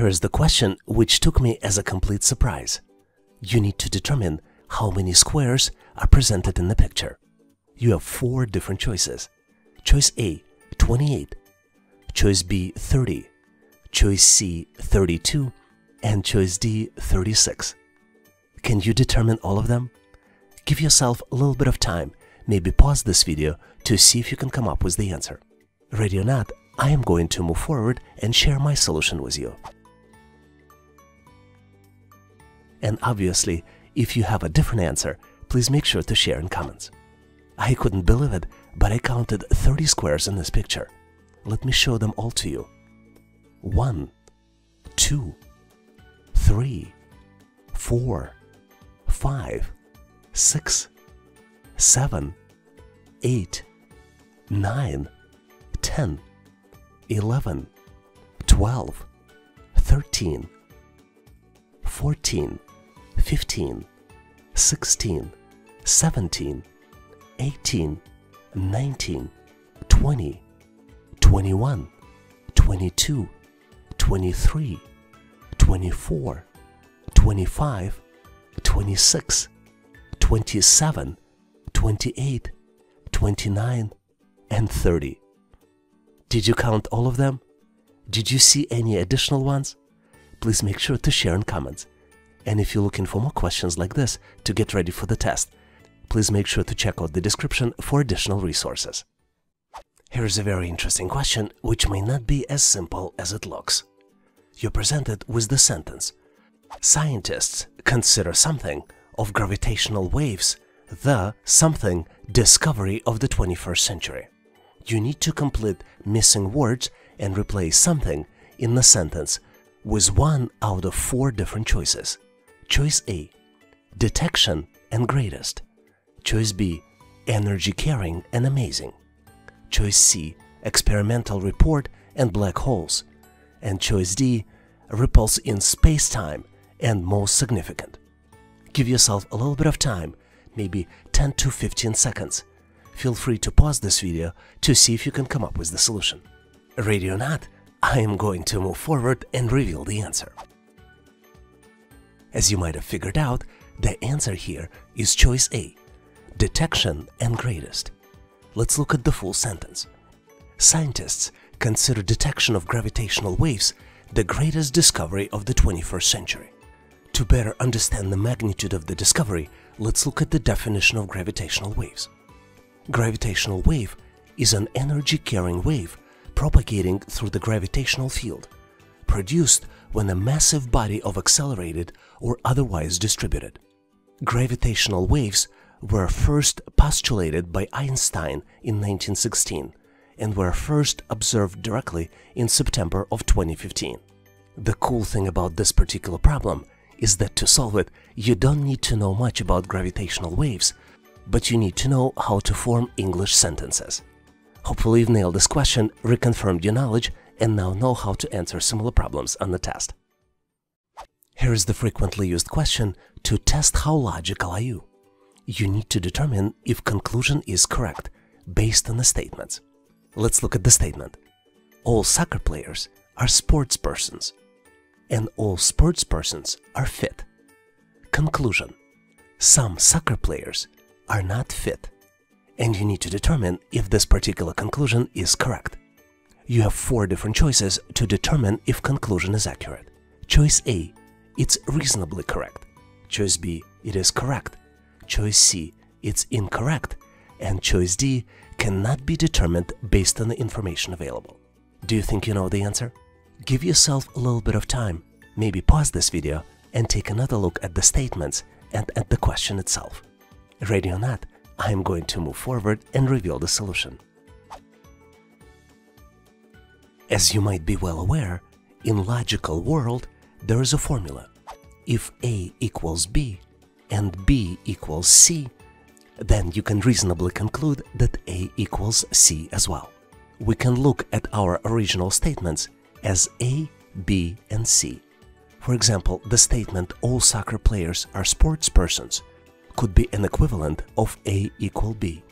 here's the question which took me as a complete surprise. You need to determine how many squares are presented in the picture. You have four different choices. Choice A, 28, choice B, 30, choice C, 32, and choice D, 36. Can you determine all of them? Give yourself a little bit of time, maybe pause this video to see if you can come up with the answer. Ready or not, I am going to move forward and share my solution with you. And obviously, if you have a different answer, please make sure to share in comments. I couldn't believe it, but I counted 30 squares in this picture. Let me show them all to you. 1, 2, 3, 4, 5, 6, 7, 8, 9, 10, 11, 12, 13, 14, 15, 16, 17, 18, 19, 20, 21, 22, 23, 24, 25, 26, 27, 28, 29, and 30. Did you count all of them? Did you see any additional ones? Please make sure to share in comments. And if you're looking for more questions like this to get ready for the test, please make sure to check out the description for additional resources. Here's a very interesting question, which may not be as simple as it looks. You're presented with the sentence, "Scientists consider something of gravitational waves the something discovery of the 21st century." You need to complete missing words and replace something in the sentence with one out of four different choices. Choice A, detection and greatest. Choice B, energy carrying and amazing. Choice C, experimental report and black holes. And choice D, ripples in space-time and most significant. Give yourself a little bit of time, maybe 10 to 15 seconds. Feel free to pause this video to see if you can come up with the solution. Ready or not, I am going to move forward and reveal the answer. As you might have figured out, the answer here is choice A, detection and greatest. Let's look at the full sentence. Scientists consider detection of gravitational waves the greatest discovery of the 21st century. To better understand the magnitude of the discovery, let's look at the definition of gravitational waves. Gravitational wave is an energy-carrying wave propagating through the gravitational field, produced when a massive body of accelerated or otherwise distributed. Gravitational waves were first postulated by Einstein in 1916 and were first observed directly in September of 2015. The cool thing about this particular problem is that to solve it, you don't need to know much about gravitational waves, but you need to know how to form English sentences. Hopefully you've nailed this question, reconfirmed your knowledge, and now know how to answer similar problems on the test. Here is the frequently used question to test how logical are you. You need to determine if conclusion is correct based on the statements. Let's look at the statement. All soccer players are sports persons, and all sports persons are fit. Conclusion. Some soccer players are not fit, and you need to determine if this particular conclusion is correct. You have four different choices to determine if conclusion is accurate. Choice A, it's reasonably correct. Choice B, it is correct. Choice C, it's incorrect, and choice D cannot be determined based on the information available. Do you think you know the answer? Give yourself a little bit of time, maybe pause this video and take another look at the statements and at the question itself. Ready or not, I am going to move forward and reveal the solution. As you might be well aware, in logical world, there is a formula. If A equals B, and B equals C, then you can reasonably conclude that A equals C as well. We can look at our original statements as A, B, and C. For example, the statement all soccer players are sports persons could be an equivalent of A equal B,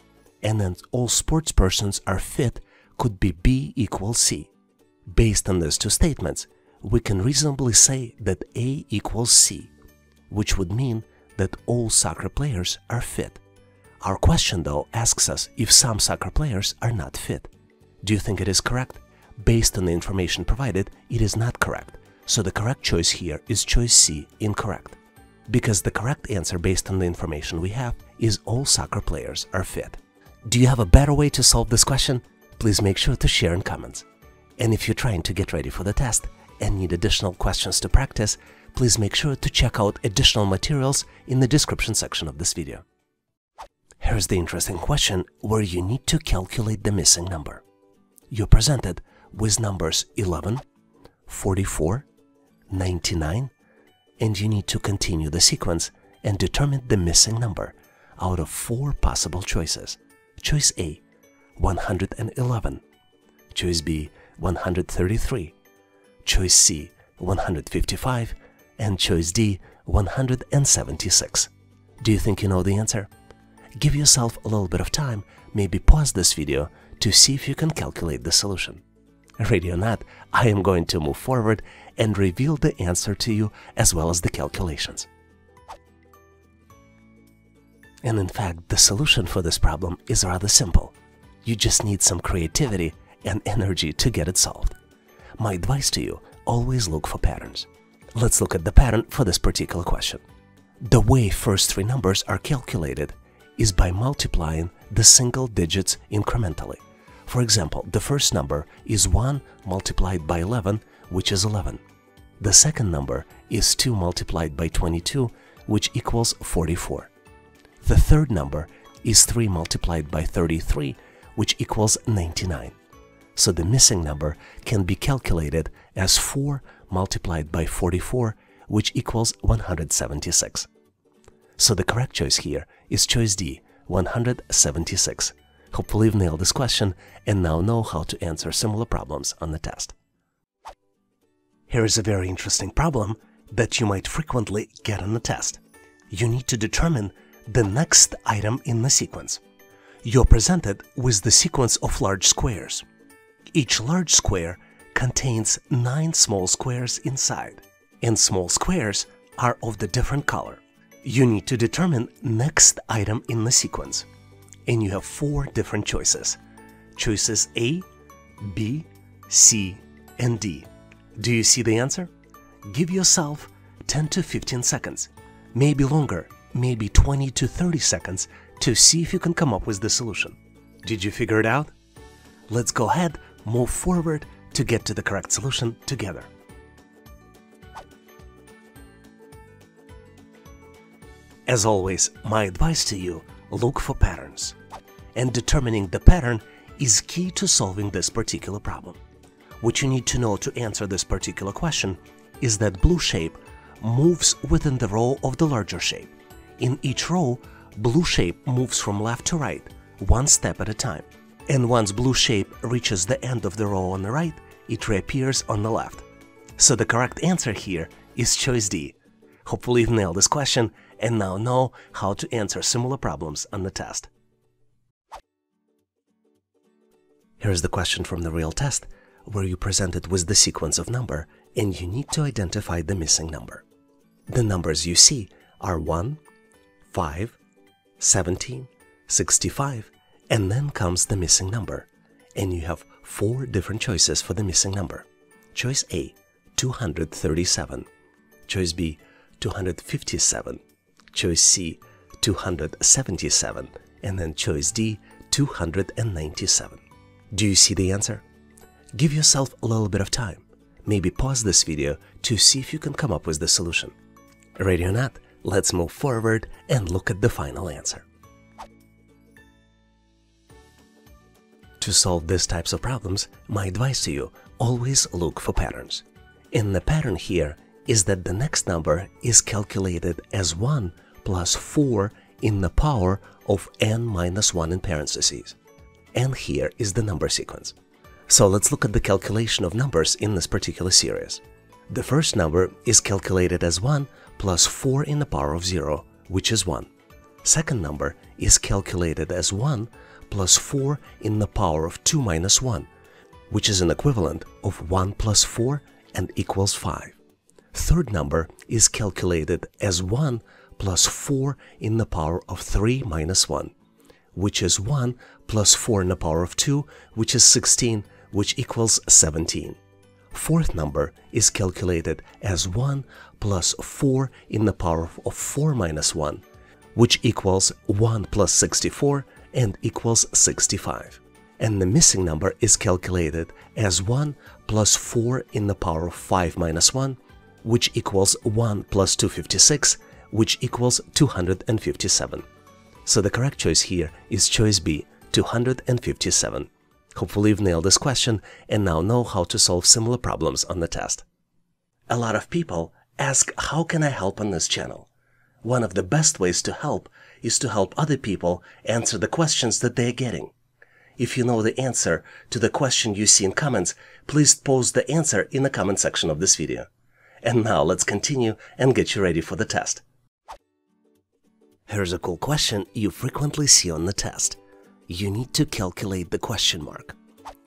and then all sports persons are fit could be B equal C. Based on these two statements, we can reasonably say that A equals C, which would mean that all soccer players are fit. Our question, though, asks us if some soccer players are not fit. Do you think it is correct? Based on the information provided, it is not correct, so the correct choice here is choice C, incorrect. Because the correct answer based on the information we have is all soccer players are fit. Do you have a better way to solve this question? Please make sure to share in comments. And if you're trying to get ready for the test and need additional questions to practice, please make sure to check out additional materials in the description section of this video. Here's the interesting question where you need to calculate the missing number. You're presented with numbers 11, 44, 99, and you need to continue the sequence and determine the missing number out of four possible choices. Choice A, 111, choice B, 133, choice C, 155, and choice D, 176. Do you think you know the answer? Give yourself a little bit of time, maybe pause this video to see if you can calculate the solution. Ready or not, I am going to move forward and reveal the answer to you as well as the calculations. And in fact, the solution for this problem is rather simple. You just need some creativity and energy to get it solved. My advice to you, always look for patterns. Let's look at the pattern for this particular question. The way first three numbers are calculated is by multiplying the single digits incrementally. For example, the first number is 1 multiplied by 11, which is 11. The second number is 2 multiplied by 22, which equals 44. The third number is 3 multiplied by 33, which equals 99. So the missing number can be calculated as 4 multiplied by 44, which equals 176. So the correct choice here is choice D, 176. Hopefully you've nailed this question and now know how to answer similar problems on the test. Here is a very interesting problem that you might frequently get on the test. You need to determine the next item in the sequence. You're presented with the sequence of large squares. Each large square contains 9 small squares inside, and small squares are of the different color. You need to determine next item in the sequence. And you have 4 different choices. Choices A, B, C, and D. Do you see the answer? Give yourself 10 to 15 seconds, maybe longer, maybe 20 to 30 seconds to see if you can come up with the solution. Did you figure it out? Let's go ahead, move forward to get to the correct solution together. As always, my advice to you, look for patterns. And determining the pattern is key to solving this particular problem. What you need to know to answer this particular question is that blue shape moves within the row of the larger shape. In each row, blue shape moves from left to right, one step at a time. And once blue shape reaches the end of the row on the right, it reappears on the left. So the correct answer here is choice D. Hopefully you've nailed this question and now know how to answer similar problems on the test. Here's the question from the real test, where you presented with the sequence of numbers and you need to identify the missing number. The numbers you see are 1, 5, 17, 65, and then comes the missing number. And you have 4 different choices for the missing number. Choice A, 237. Choice B, 257. Choice C, 277, and then choice D, 297. Do you see the answer? Give yourself a little bit of time. Maybe pause this video to see if you can come up with the solution. Ready or not, let's move forward and look at the final answer. To solve these types of problems, my advice to you, always look for patterns. And the pattern here is that the next number is calculated as 1 plus 4 in the power of n minus 1 in parentheses. And here is the number sequence. So let's look at the calculation of numbers in this particular series. The first number is calculated as 1 plus 4 in the power of 0, which is 1. Second number is calculated as 1 plus 4 in the power of 2 minus 1, which is an equivalent of 1 plus 4 and equals 5. Third number is calculated as 1 plus 4 in the power of 3 minus 1, which is 1 plus 4 in the power of 2, which is 16, which equals 17. Fourth number is calculated as 1 plus 4 in the power of 4 minus 1, which equals 1 plus 64 and equals 65. And the missing number is calculated as 1 plus 4 in the power of 5 minus 1, which equals 1 plus 256, which equals 257. So the correct choice here is choice B, 257. Hopefully you've nailed this question and now know how to solve similar problems on the test. A lot of people ask, how can I help on this channel? One of the best ways to help is to help other people answer the questions that they are getting. If you know the answer to the question you see in comments, please post the answer in the comment section of this video. And now let's continue and get you ready for the test. Here's a cool question you frequently see on the test. You need to calculate the question mark.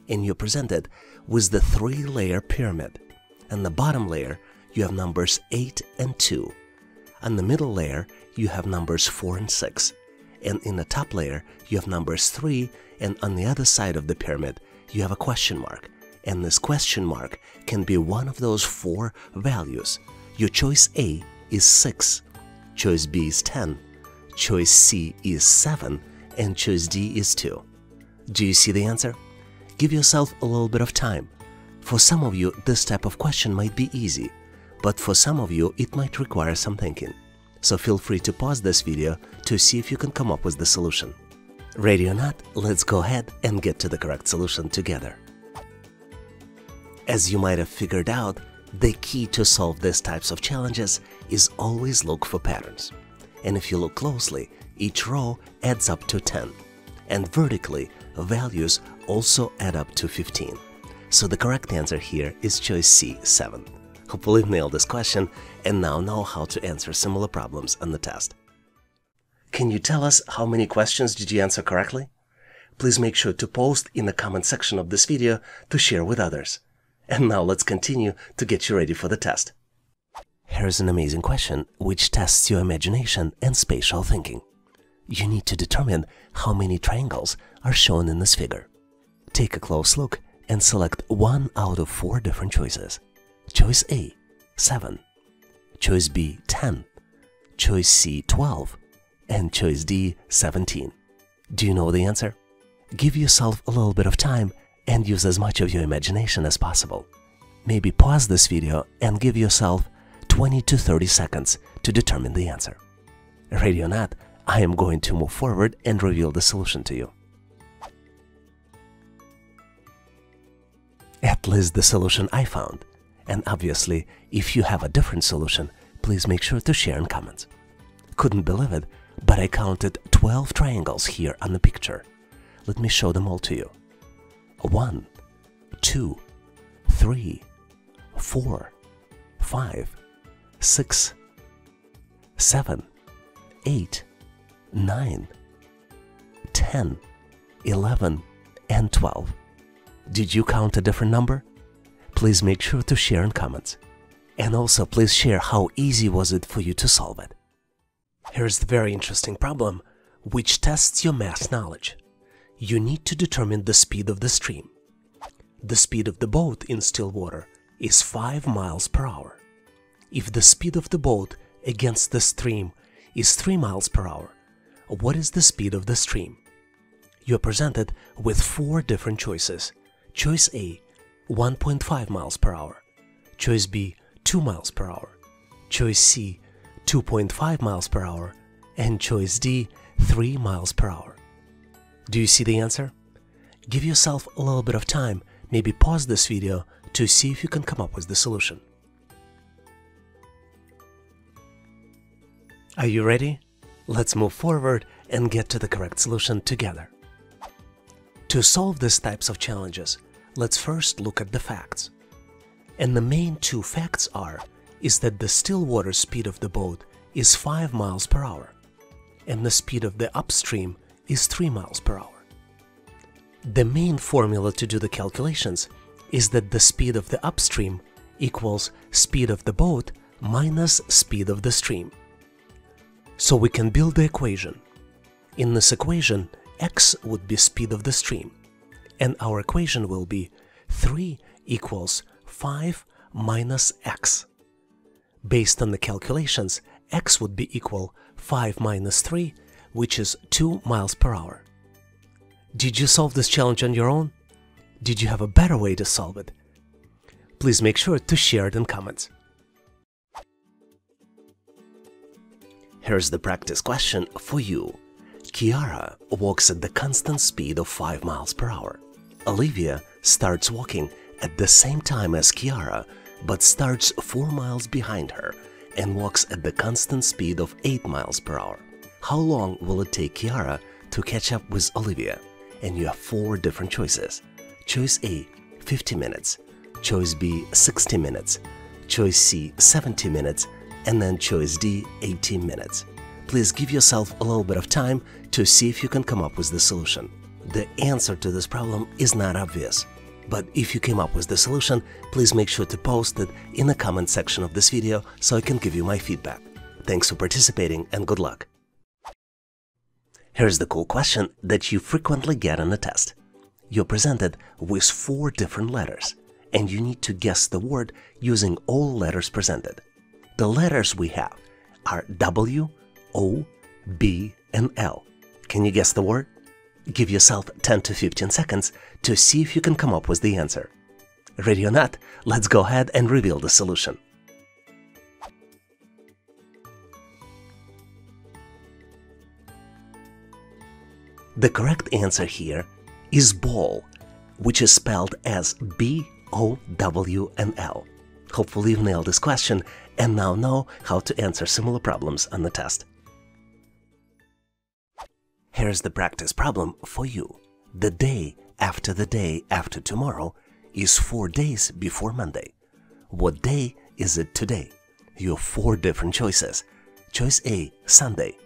And you're presented with the 3-layer pyramid. On the bottom layer, you have numbers 8 and 2. On the middle layer, you have numbers 4 and 6. And in the top layer, you have numbers 3, and on the other side of the pyramid, you have a question mark. And this question mark can be one of those 4 values. Your choice A is 6, choice B is 10, choice C is 7, and choice D is 2. Do you see the answer? Give yourself a little bit of time. For some of you, this type of question might be easy, but for some of you, it might require some thinking. So feel free to pause this video to see if you can come up with the solution. Ready or not, let's go ahead and get to the correct solution together. As you might have figured out, the key to solve these types of challenges is always look for patterns. And if you look closely, each row adds up to 10. And vertically, values also add up to 15. So the correct answer here is choice C, 7. Hopefully you nailed this question and now know how to answer similar problems on the test. Can you tell us how many questions did you answer correctly? Please make sure to post in the comment section of this video to share with others. And now let's continue to get you ready for the test. Here's an amazing question which tests your imagination and spatial thinking. You need to determine how many triangles are shown in this figure. Take a close look and select one out of 4 different choices. Choice A, 7, choice B, 10, choice C, 12, and choice D, 17. Do you know the answer? Give yourself a little bit of time and use as much of your imagination as possible. Maybe pause this video and give yourself 20 to 30 seconds to determine the answer. Ready or not, I am going to move forward and reveal the solution to you. At least the solution I found. And obviously, if you have a different solution, please make sure to share in comments. Couldn't believe it, but I counted 12 triangles here on the picture. Let me show them all to you. 1, 2, 3, 4, 5, 6, 7, 8, 9, 10, 11, and 12. Did you count a different number? Please make sure to share in comments. And also please share how easy was it for you to solve it. Here's the very interesting problem which tests your math knowledge. You need to determine the speed of the stream. The speed of the boat in still water is 5 miles per hour. If the speed of the boat against the stream is 3 miles per hour, what is the speed of the stream? You're presented with 4 different choices. Choice A, 1.5 miles per hour, choice B, 2 miles per hour, choice C, 2.5 miles per hour, and choice D, 3 miles per hour. Do you see the answer? Give yourself a little bit of time, maybe pause this video to see if you can come up with the solution. Are you ready? Let's move forward and get to the correct solution together. To solve these types of challenges, let's first look at the facts. And the main 2 facts is that the still water speed of the boat is 5 miles per hour, and the speed of the upstream is 3 miles per hour. The main formula to do the calculations is that the speed of the upstream equals speed of the boat minus speed of the stream. So we can build the equation. In this equation, x would be speed of the stream, and our equation will be 3 equals 5 minus x. Based on the calculations, x would be equal 5 minus 3, which is 2 miles per hour. Did you solve this challenge on your own? Did you have a better way to solve it? Please make sure to share it in comments. Here's the practice question for you. Kiara walks at the constant speed of 5 miles per hour. Olivia starts walking at the same time as Kiara, but starts 4 miles behind her and walks at the constant speed of 8 miles per hour. How long will it take Kiara to catch up with Olivia? And you have 4 different choices. Choice A, 50 minutes. Choice B, 60 minutes. Choice C, 70 minutes. And then choice D, 18 minutes. Please give yourself a little bit of time to see if you can come up with the solution. The answer to this problem is not obvious. But if you came up with the solution, please make sure to post it in the comment section of this video so I can give you my feedback. Thanks for participating and good luck! Here's the cool question that you frequently get in a test. You're presented with 4 different letters, and you need to guess the word using all letters presented. The letters we have are W, O, B, and L. Can you guess the word? Give yourself 10 to 15 seconds to see if you can come up with the answer. Ready or not, let's go ahead and reveal the solution. The correct answer here is ball, which is spelled as B, O, W, and L. Hopefully you've nailed this question and now know how to answer similar problems on the test. Here's the practice problem for you. The day after tomorrow is 4 days before Monday. What day is it today? You have 4 different choices. Choice A, Sunday.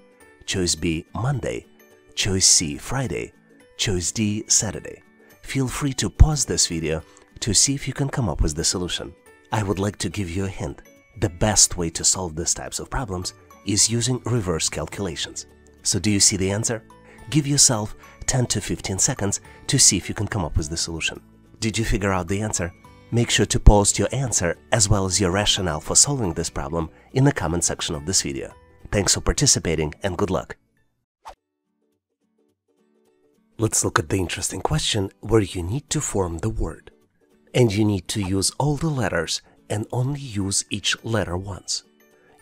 Choice B, Monday. Choice C, Friday. Choice D, Saturday. Feel free to pause this video to see if you can come up with the solution. I would like to give you a hint. The best way to solve these types of problems is using reverse calculations. So do you see the answer? Give yourself 10 to 15 seconds to see if you can come up with the solution. Did you figure out the answer? Make sure to post your answer as well as your rationale for solving this problem in the comment section of this video. Thanks for participating and good luck! Let's look at the interesting question where you need to form the word. And you need to use all the letters and only use each letter once.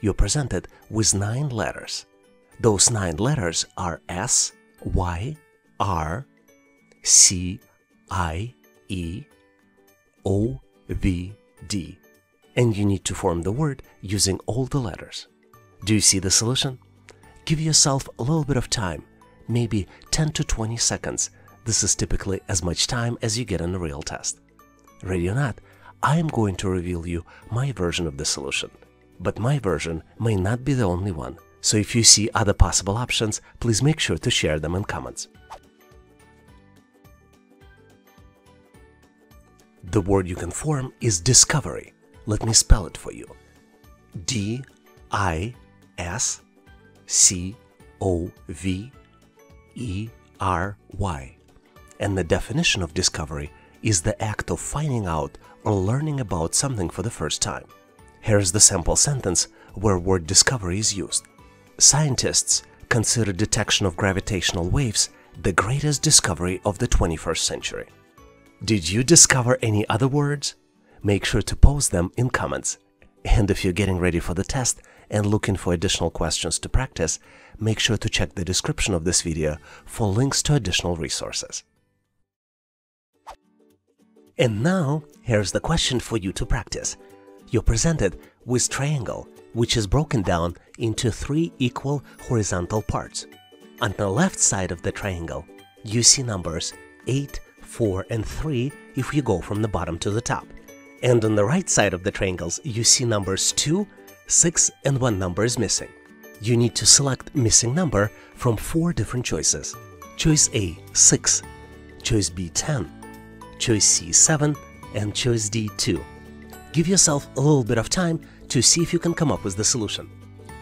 You're presented with 9 letters. Those 9 letters are S, Y, R, C, I, E, O, V, D. And you need to form the word using all the letters. Do you see the solution? Give yourself a little bit of time, maybe 10 to 20 seconds. This is typically as much time as you get in a real test. Ready or not, I am going to reveal you my version of the solution. But my version may not be the only one. So if you see other possible options, please make sure to share them in comments. The word you can form is discovery. Let me spell it for you. D-I-S-C-O-V-E-R-Y. And the definition of discovery is the act of finding out or learning about something for the first time. Here's the sample sentence where word discovery is used. Scientists consider detection of gravitational waves the greatest discovery of the 21st century. Did you discover any other words? Make sure to post them in comments. And if you're getting ready for the test and looking for additional questions to practice, make sure to check the description of this video for links to additional resources. And now, here's the question for you to practice. You're presented with triangle, which is broken down into 3 equal horizontal parts. On the left side of the triangle, you see numbers 8, 4, and 3 if you go from the bottom to the top. And on the right side of the triangles, you see numbers 2, 6, and 1 number is missing. You need to select missing number from 4 different choices. Choice A, 6, choice B, 10, choice C, 7, and choice D, 2. Give yourself a little bit of time to see if you can come up with the solution.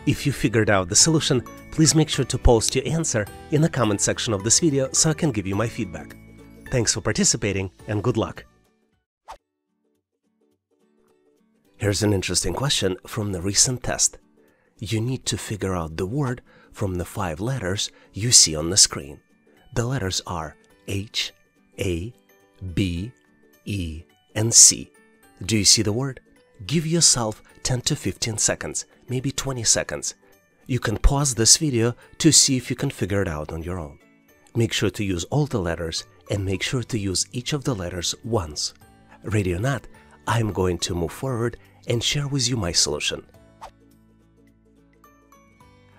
If you figured out the solution, please make sure to post your answer in the comment section of this video so I can give you my feedback. Thanks for participating and good luck! Here's an interesting question from the recent test. You need to figure out the word from the 5 letters you see on the screen. The letters are H, A, B, E, and C. Do you see the word? Give yourself 10 to 15 seconds, maybe 20 seconds. You can pause this video to see if you can figure it out on your own. Make sure to use all the letters and make sure to use each of the letters once. Ready or not, I'm going to move forward and share with you my solution.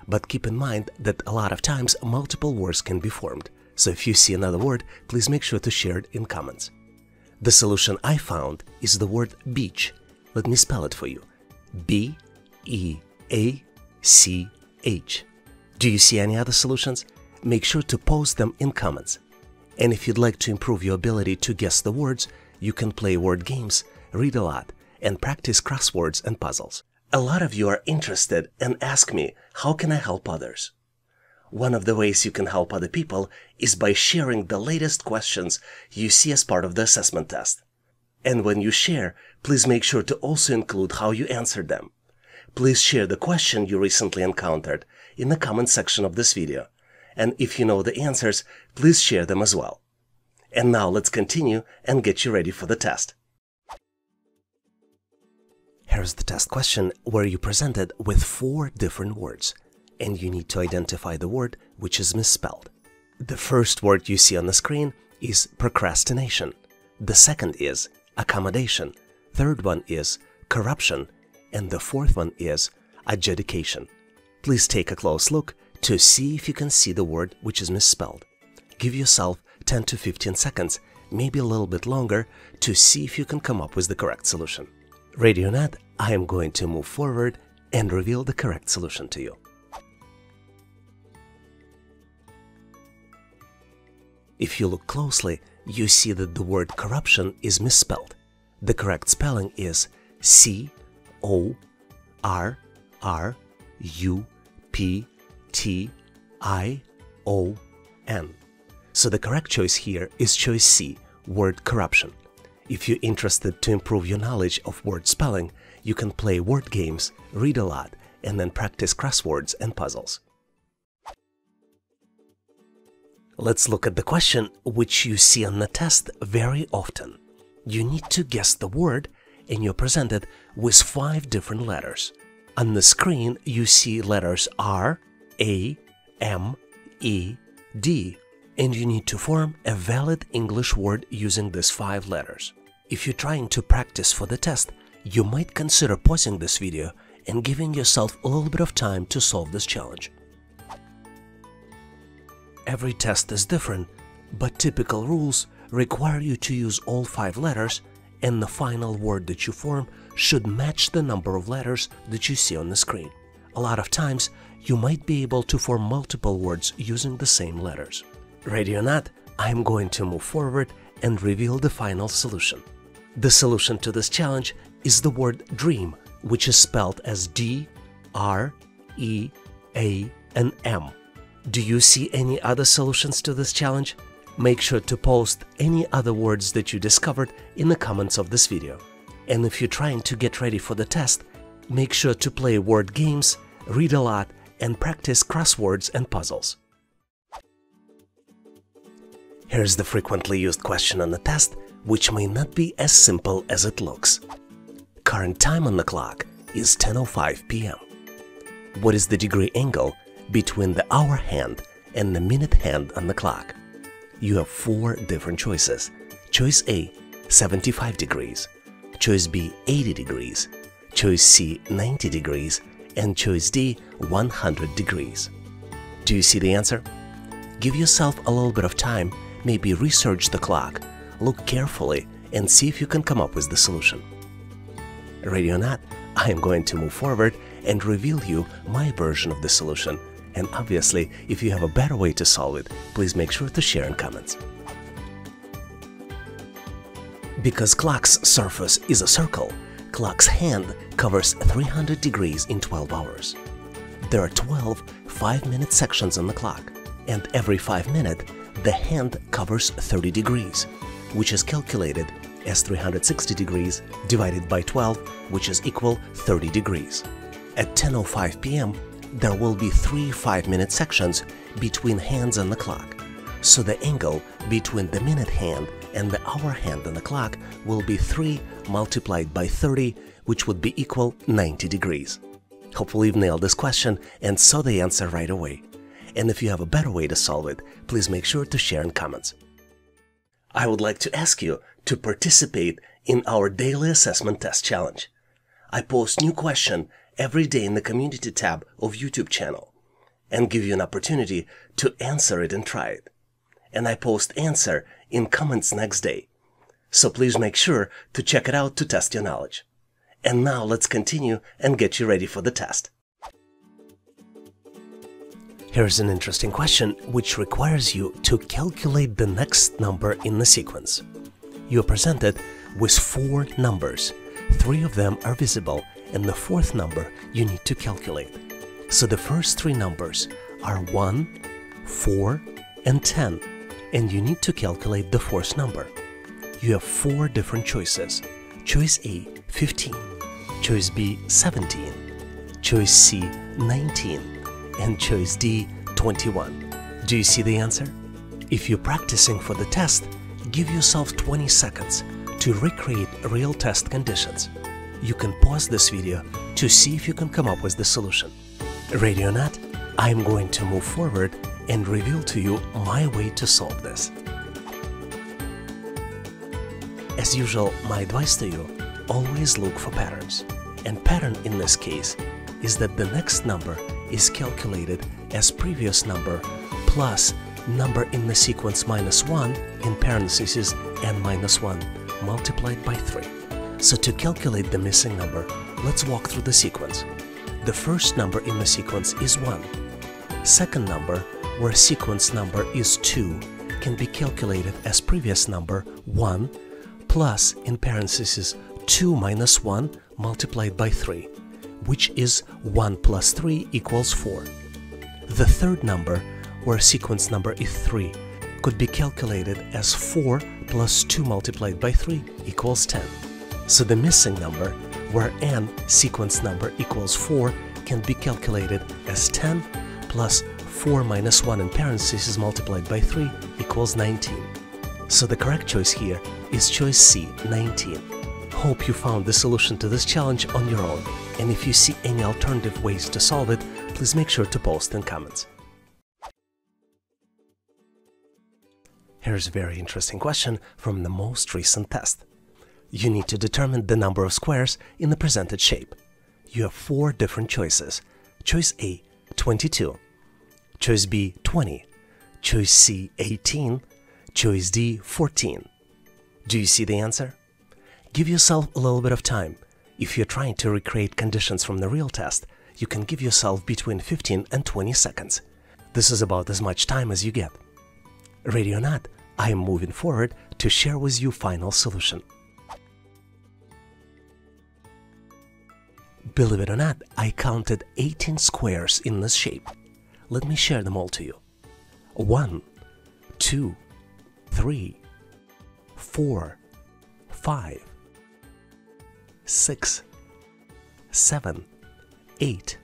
But keep in mind that a lot of times multiple words can be formed, so if you see another word, please make sure to share it in comments. The solution I found is the word beach. Let me spell it for you. B-E-A-C-H. Do you see any other solutions? Make sure to post them in comments. And if you'd like to improve your ability to guess the words, you can play word games, read a lot, and practice crosswords and puzzles. A lot of you are interested and ask me, how can I help others? One of the ways you can help other people is by sharing the latest questions you see as part of the assessment test. And when you share, please make sure to also include how you answered them. Please share the question you recently encountered in the comment section of this video. And if you know the answers, please share them as well. And now let's continue and get you ready for the test. Here's the test question where you presented with 4 different words, and you need to identify the word which is misspelled. The first word you see on the screen is procrastination. The second is accommodation. Third one is corruption. And the fourth one is adjudication. Please take a close look to see if you can see the word which is misspelled. Give yourself 10 to 15 seconds, maybe a little bit longer, to see if you can come up with the correct solution. Ready or not, I am going to move forward and reveal the correct solution to you. If you look closely, you see that the word corruption is misspelled. The correct spelling is C-O-R-R-U-P-T-I-O-N. So the correct choice here is choice C, word corruption. If you're interested to improve your knowledge of word spelling, you can play word games, read a lot, and then practice crosswords and puzzles. Let's look at the question which you see on the test very often. You need to guess the word and you're presented with 5 different letters. On the screen you see letters R, A, M, E, D, and you need to form a valid English word using these 5 letters. If you're trying to practice for the test, you might consider pausing this video and giving yourself a little bit of time to solve this challenge. Every test is different, but typical rules require you to use all 5 letters, and the final word that you form should match the number of letters that you see on the screen. A lot of times, you might be able to form multiple words using the same letters. Ready or not, I'm going to move forward and reveal the final solution. The solution to this challenge is the word dream, which is spelled as D-R-E-A-M. Do you see any other solutions to this challenge? Make sure to post any other words that you discovered in the comments of this video. And if you're trying to get ready for the test, make sure to play word games, read a lot, and practice crosswords and puzzles. Here's the frequently used question on the test, which may not be as simple as it looks. Current time on the clock is 10:05 p.m. What is the degree angle between the hour hand and the minute hand on the clock? You have 4 different choices. Choice A, 75 degrees. Choice B, 80 degrees. Choice C, 90 degrees. And choice D, 100 degrees. Do you see the answer? Give yourself a little bit of time, maybe research the clock, look carefully, and see if you can come up with the solution. Ready or not, I am going to move forward and reveal you my version of the solution. And obviously, if you have a better way to solve it, please make sure to share in comments. Because clock's surface is a circle, Clock's hand covers 300 degrees in 12 hours. There are 12 5-minute sections on the clock, and every 5 minutes the hand covers 30 degrees, which is calculated as 360 degrees divided by 12, which is equal 30 degrees. At 10:05 p.m. there will be 3 5-minute sections between hands on the clock, so the angle between the minute hand and the hour hand on the clock will be 3 multiplied by 30, which would be equal 90 degrees. Hopefully you've nailed this question and saw the answer right away. And if you have a better way to solve it, please make sure to share in comments. I would like to ask you to participate in our daily assessment test challenge. I post new question every day in the community tab of YouTube channel and give you an opportunity to answer it and try it. And I post answer in comments next day. So please make sure to check it out to test your knowledge. And now let's continue and get you ready for the test. Here's an interesting question which requires you to calculate the next number in the sequence. You are presented with 4 numbers. 3 of them are visible and the 4th number you need to calculate. So the first 3 numbers are 1, 4, and 10, and you need to calculate the 4th number. You have 4 different choices. Choice A, 15, choice B, 17, choice C, 19, and choice D, 21. Do you see the answer? If you're practicing for the test, give yourself 20 seconds to recreate real test conditions. You can pause this video to see if you can come up with the solution. Ready or not, I'm going to move forward and reveal to you my way to solve this. As usual, my advice to you, always look for patterns. And pattern in this case is that the next number is calculated as previous number plus number in the sequence minus 1 in parentheses and minus 1 multiplied by 3. So to calculate the missing number, let's walk through the sequence. The first number in the sequence is 1. Second number, where sequence number is 2, can be calculated as previous number 1 plus in parentheses 2 minus 1 multiplied by 3, which is 1 plus 3 equals 4. The third number, where sequence number is 3, could be calculated as 4 plus 2 multiplied by 3 equals 10. So the missing number, where n sequence number equals 4, can be calculated as 10 plus 4 minus 1 in parentheses multiplied by 3 equals 19. So the correct choice here is choice C, 19. Hope you found the solution to this challenge on your own, and if you see any alternative ways to solve it, please make sure to post in comments. Here's a very interesting question from the most recent test. You need to determine the number of squares in the presented shape. You have 4 different choices. Choice A, 22, choice B, 20, choice C, 18, choice D, 14. Do you see the answer? Give yourself a little bit of time. If you're trying to recreate conditions from the real test, you can give yourself between 15 and 20 seconds. This is about as much time as you get. Ready or not, I am moving forward to share with you final solution. Believe it or not, I counted 18 squares in this shape. Let me share them all to you. 1, 2, 3, 4, 5, 6, 7, 8,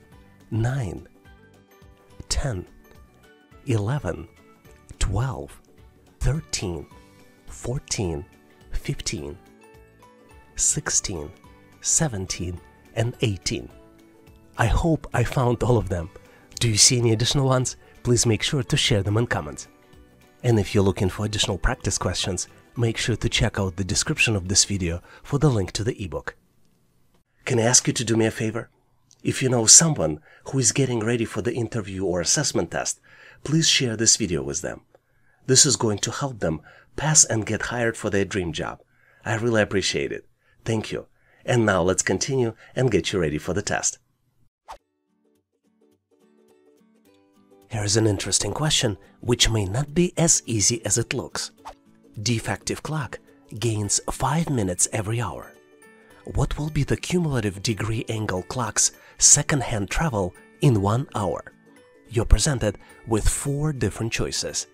9, 10, 11, 12, 13, 14, 15, 16, 17, and 18. I hope I found all of them. Do you see any additional ones? Please make sure to share them in comments. And if you're looking for additional practice questions, make sure to check out the description of this video for the link to the ebook. Can I ask you to do me a favor? If you know someone who is getting ready for the interview or assessment test, please share this video with them. This is going to help them pass and get hired for their dream job. I really appreciate it. Thank you. And now let's continue and get you ready for the test. Here's an interesting question which may not be as easy as it looks. Defective clock gains 5 minutes every hour. what will be the cumulative degree angle clock's second-hand travel in 1 hour? You're presented with four different choices.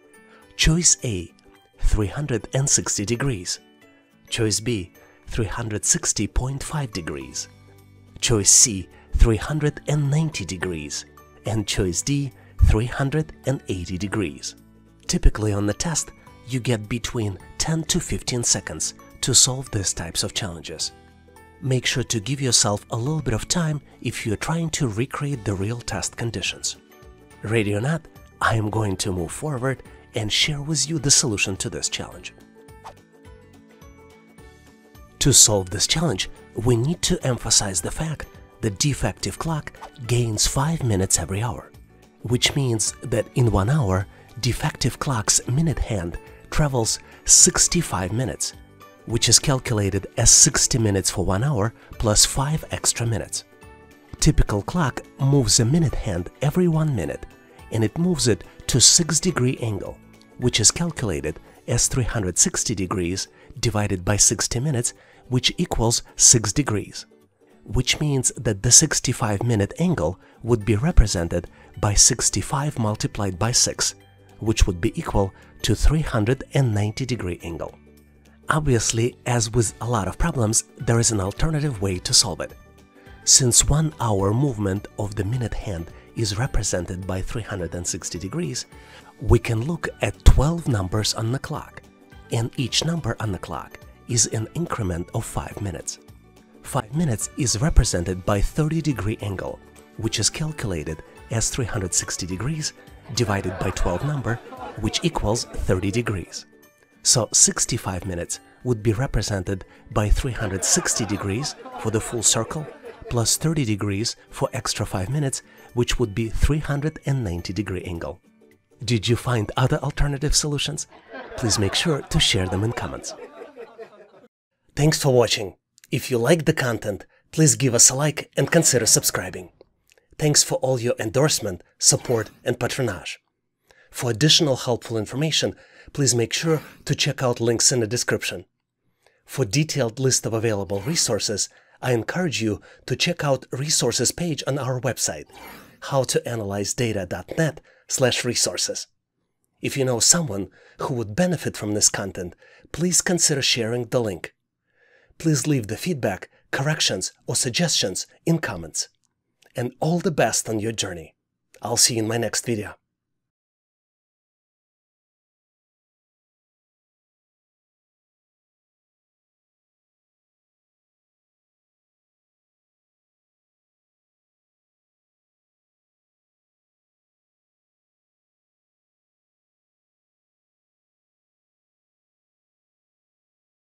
Choice A, 360 degrees. Choice B, 360.5 degrees. Choice C, 390 degrees. And choice D, 380 degrees. Typically on the test, you get between 10 to 15 seconds to solve these types of challenges. Make sure to give yourself a little bit of time if you're trying to recreate the real test conditions. Ready or not, I am going to move forward and share with you the solution to this challenge. To solve this challenge, we need to emphasize the fact that defective clock gains 5 minutes every hour, which means that in 1 hour, defective clock's minute hand travels 65 minutes, which is calculated as 60 minutes for 1 hour plus 5 extra minutes. Typical clock moves a minute hand every 1 minute, and it moves it to 6-degree angle, which is calculated as 360 degrees divided by 60 minutes, which equals 6 degrees, which means that the 65-minute angle would be represented by 65 multiplied by 6, which would be equal to 390-degree angle. Obviously, as with a lot of problems, there is an alternative way to solve it. Since 1 hour movement of the minute hand is represented by 360 degrees, we can look at 12 numbers on the clock, and each number on the clock is an increment of 5 minutes. 5 minutes is represented by 30-degree angle, which is calculated as 360 degrees divided by 12 number, which equals 30 degrees. So 65 minutes would be represented by 360 degrees for the full circle plus 30 degrees for extra 5 minutes, which would be 390-degree angle. Did you find other alternative solutions? Please make sure to share them in comments. Thanks for watching. If you like the content, please give us a like and consider subscribing. Thanks for all your endorsement, support, and patronage. For additional helpful information, please make sure to check out links in the description. For detailed list of available resources, I encourage you to check out resources page on our website, howtoanalyzedata.net/resources. If you know someone who would benefit from this content, please consider sharing the link. Please leave the feedback, corrections, or suggestions in comments. And all the best on your journey. I'll see you in my next video.